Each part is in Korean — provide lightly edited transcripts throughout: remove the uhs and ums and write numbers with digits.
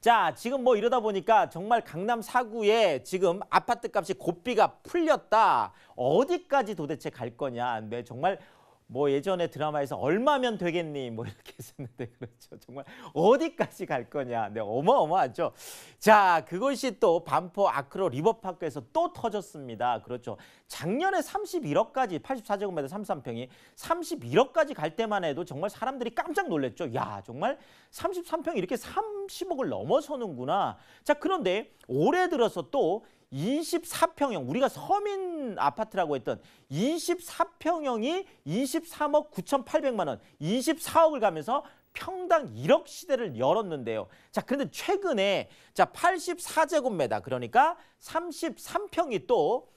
자, 지금 뭐 이러다 보니까 정말 강남 4구에 지금 아파트값이 고삐가 풀렸다. 어디까지 도대체 갈 거냐. 근데 정말 뭐 예전에 드라마에서 얼마면 되겠니? 뭐 이렇게 했었는데 그렇죠. 정말 어디까지 갈 거냐. 근데 어마어마하죠. 자, 그것이 또 반포 아크로 리버파크에서 또 터졌습니다. 그렇죠. 작년에 31억까지 84제곱미터 33평이 31억까지 갈 때만 해도 정말 사람들이 깜짝 놀랐죠. 야, 정말 33평이 이렇게 30억을 넘어서는구나. 자, 그런데 올해 들어서 또 24평형, 우리가 서민 아파트라고 했던 24평형이 23억 9,800만 원, 24억을 가면서 평당 1억 시대를 열었는데요. 자, 그런데 최근에 자 84제곱미터, 그러니까 33평이 또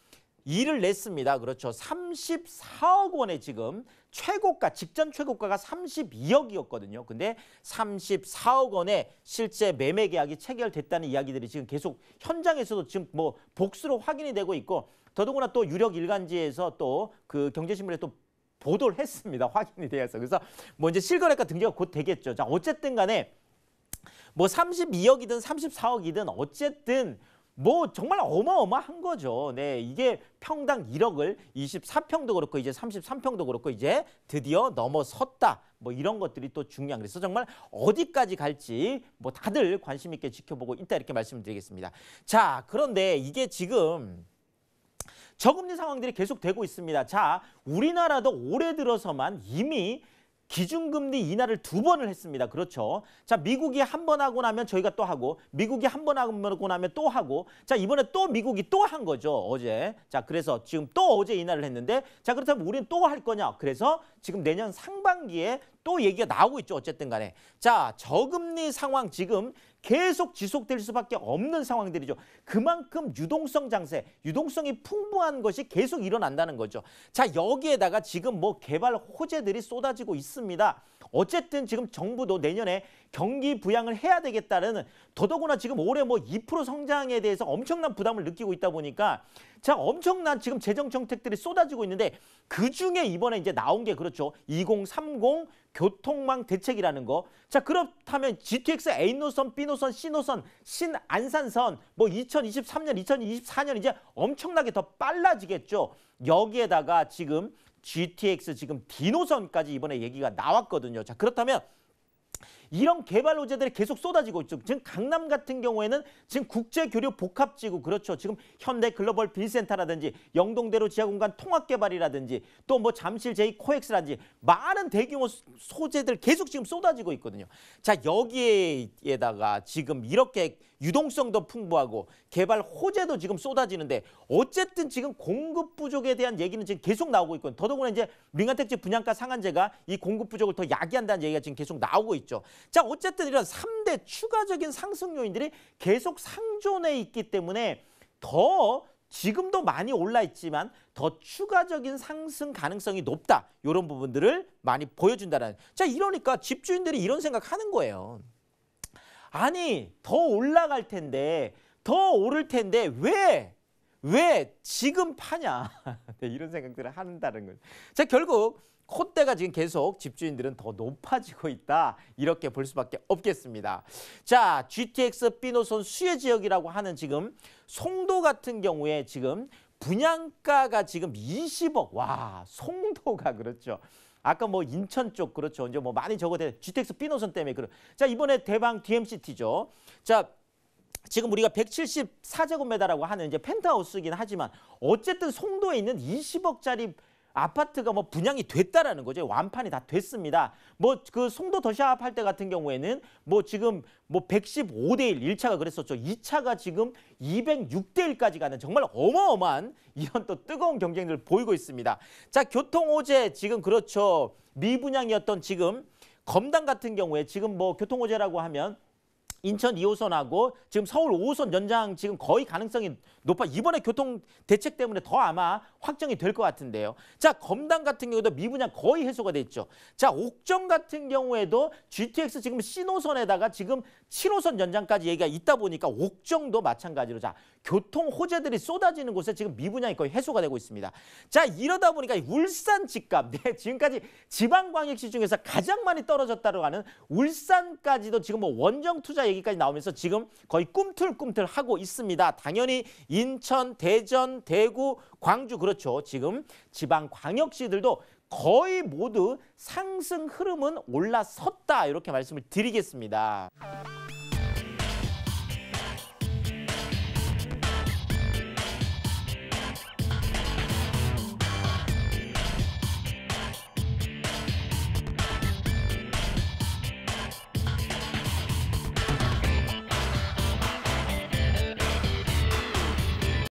이를 냈습니다. 그렇죠. 34억 원에 지금 최고가, 직전 최고가가 32억이었거든요. 근데 34억 원에 실제 매매 계약이 체결됐다는 이야기들이 지금 계속 현장에서도 지금 뭐 복수로 확인이 되고 있고, 더더구나 또 유력 일간지에서 또 그 경제신문에 또 보도를 했습니다. 확인이 되어서. 그래서 뭐 이제 실거래가 등기가 곧 되겠죠. 자, 어쨌든 간에 뭐 32억이든 34억이든 어쨌든 뭐 정말 어마어마한 거죠. 네, 이게 평당 1억을 24평도 그렇고 이제 33평도 그렇고 이제 드디어 넘어섰다. 뭐 이런 것들이 또 중요한. 그래서 정말 어디까지 갈지 뭐 다들 관심 있게 지켜보고 있다, 이렇게 말씀드리겠습니다. 자, 그런데 이게 지금 저금리 상황들이 계속되고 있습니다. 자, 우리나라도 올해 들어서만 이미 기준금리 인하를 2번을 했습니다. 그렇죠. 자, 미국이 한 번 하고 나면 저희가 또 하고, 미국이 한 번 하고 나면 또 하고, 자, 이번에 또 미국이 또 한 거죠. 어제. 자, 그래서 지금 또 어제 인하를 했는데, 자, 그렇다면 우리는 또 할 거냐. 그래서 지금 내년 상반기에 또 얘기가 나오고 있죠. 어쨌든 간에. 자, 저금리 상황 지금 계속 지속될 수밖에 없는 상황들이죠. 그만큼 유동성 장세, 유동성이 풍부한 것이 계속 일어난다는 거죠. 자, 여기에다가 지금 뭐 개발 호재들이 쏟아지고 있습니다. 어쨌든 지금 정부도 내년에 경기 부양을 해야 되겠다는, 더더구나 지금 올해 뭐 2% 성장에 대해서 엄청난 부담을 느끼고 있다 보니까 자, 엄청난 지금 재정 정책들이 쏟아지고 있는데, 그중에 이번에 이제 나온 게 그렇죠. 2030 교통망 대책이라는 거. 자, 그렇다면 GTX A 노선, B 노선, C 노선, 신안산선 뭐 2023년, 2024년 이제 엄청나게 더 빨라지겠죠. 여기에다가 지금 GTX 지금 D 노선까지 이번에 얘기가 나왔거든요. 자, 그렇다면 이런 개발 호재들이 계속 쏟아지고 있죠. 지금 강남 같은 경우에는 지금 국제 교류 복합 지구, 그렇죠. 지금 현대 글로벌 빈센터라든지 영동대로 지하공간 통합 개발이라든지 또 뭐 잠실 제2 코엑스라든지 많은 대규모 소재들 계속 지금 쏟아지고 있거든요. 자, 여기에다가 지금 이렇게 유동성도 풍부하고 개발 호재도 지금 쏟아지는데, 어쨌든 지금 공급 부족에 대한 얘기는 지금 계속 나오고 있고, 더더구나 이제 민간택지 분양가 상한제가 이 공급 부족을 더 야기한다는 얘기가 지금 계속 나오고 있죠. 자, 어쨌든 이런 3대 추가적인 상승 요인들이 계속 상존해 있기 때문에 더 지금도 많이 올라 있지만 더 추가적인 상승 가능성이 높다. 이런 부분들을 많이 보여준다라는. 자, 이러니까 집주인들이 이런 생각하는 거예요. 아니, 더 올라갈 텐데, 더 오를 텐데 왜 지금 파냐. 네, 이런 생각들을 한다는 거예요. 자, 결국 콧대가 지금 계속 집주인들은 더 높아지고 있다. 이렇게 볼 수밖에 없겠습니다. 자, GTX B 노선 수혜 지역이라고 하는 지금 송도 같은 경우에 지금 분양가가 지금 20억. 와, 송도가 그렇죠. 아까 뭐 인천 쪽 그렇죠. 이제 뭐 많이 적어대 GTX B 노선 때문에 그런. 자, 이번에 대방 DMCT죠. 자, 지금 우리가 174제곱미터라고 하는 이제 펜트하우스이긴 하지만 어쨌든 송도에 있는 20억짜리 아파트가 뭐 분양이 됐다라는 거죠. 완판이 다 됐습니다. 뭐 그 송도 더샵 할 때 같은 경우에는 뭐 지금 뭐 115대 1, 1차가 그랬었죠. 2차가 지금 206대 1까지 가는 정말 어마어마한 이런 또 뜨거운 경쟁들을 보이고 있습니다. 자, 교통 호재 지금 그렇죠. 미분양이었던 지금 검단 같은 경우에 지금 뭐 교통 호재라고 하면 인천 2호선하고 지금 서울 5호선 연장 지금 거의 가능성이 높아. 이번에 교통 대책 때문에 더 아마 확정이 될 것 같은데요. 자, 검단 같은 경우도 미분양 거의 해소가 돼 있죠. 자, 옥정 같은 경우에도 GTX 지금 신호선에다가 지금 7호선 연장까지 얘기가 있다 보니까 옥정도 마찬가지로 자, 교통 호재들이 쏟아지는 곳에 지금 미분양이 거의 해소가 되고 있습니다. 자, 이러다 보니까 울산 집값, 네, 지금까지 지방광역시 중에서 가장 많이 떨어졌다고 하는 울산까지도 지금 뭐 원정 투자 얘기까지 나오면서 지금 거의 꿈틀꿈틀 하고 있습니다. 당연히 인천, 대전, 대구, 광주 그렇죠. 지금 지방광역시들도 거의 모두 상승 흐름은 올라섰다 이렇게 말씀을 드리겠습니다.